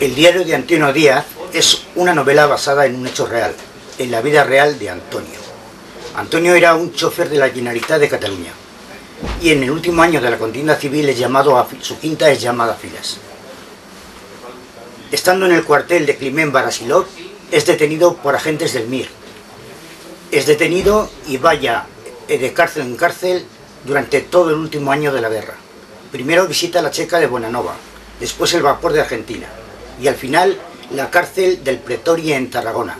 El diario de Antonio Díaz es una novela basada en un hecho real, en la vida real de Antonio. Antonio era un chofer de la Generalitat de Cataluña y en el último año de la contienda civil es llamado a su quinta es llamada a filas. Estando en el cuartel de Climén Barasilov, es detenido por agentes del MIR. Es detenido y vaya de cárcel en cárcel durante todo el último año de la guerra. Primero visita la checa de Bonanova, después el vapor de Argentina y al final la cárcel del Pretorio en Tarragona.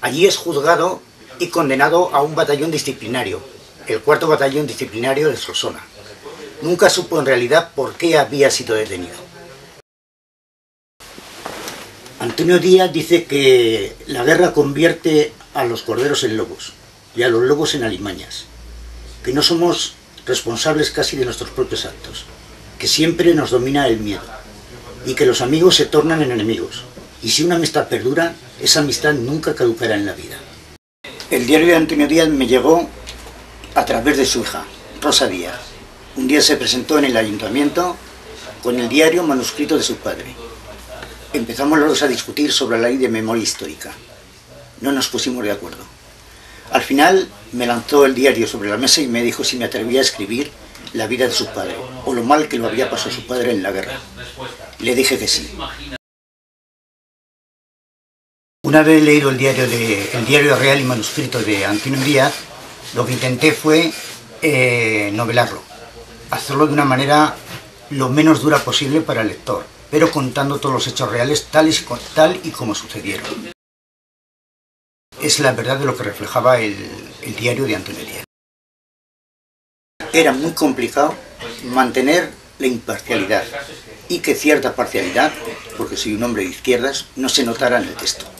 Allí es juzgado y condenado a un batallón disciplinario, el cuarto batallón disciplinario de Solsona. Nunca supo en realidad por qué había sido detenido. Antonio Díaz dice que la guerra convierte a los corderos en lobos y a los lobos en alimañas, que no somos responsables casi de nuestros propios actos, que siempre nos domina el miedo y que los amigos se tornan en enemigos, y si una amistad perdura, esa amistad nunca caducará en la vida. El diario de Antonio Díaz me llegó a través de su hija, Rosa Díaz. Un día se presentó en el ayuntamiento con el diario manuscrito de su padre. Empezamos los dos a discutir sobre la ley de memoria histórica. No nos pusimos de acuerdo. Al final me lanzó el diario sobre la mesa y me dijo si me atrevía a escribir la vida de su padre o lo mal que lo había pasado su padre en la guerra. Le dije que sí. Una vez leído el diario real y manuscrito de Antonio Díaz, lo que intenté fue novelarlo, hacerlo de una manera lo menos dura posible para el lector, pero contando todos los hechos reales tal y como sucedieron. Es la verdad de lo que reflejaba el diario de Antonio Díaz. Era muy complicado mantener la imparcialidad y que cierta parcialidad, porque soy un hombre de izquierdas, no se notara en el texto.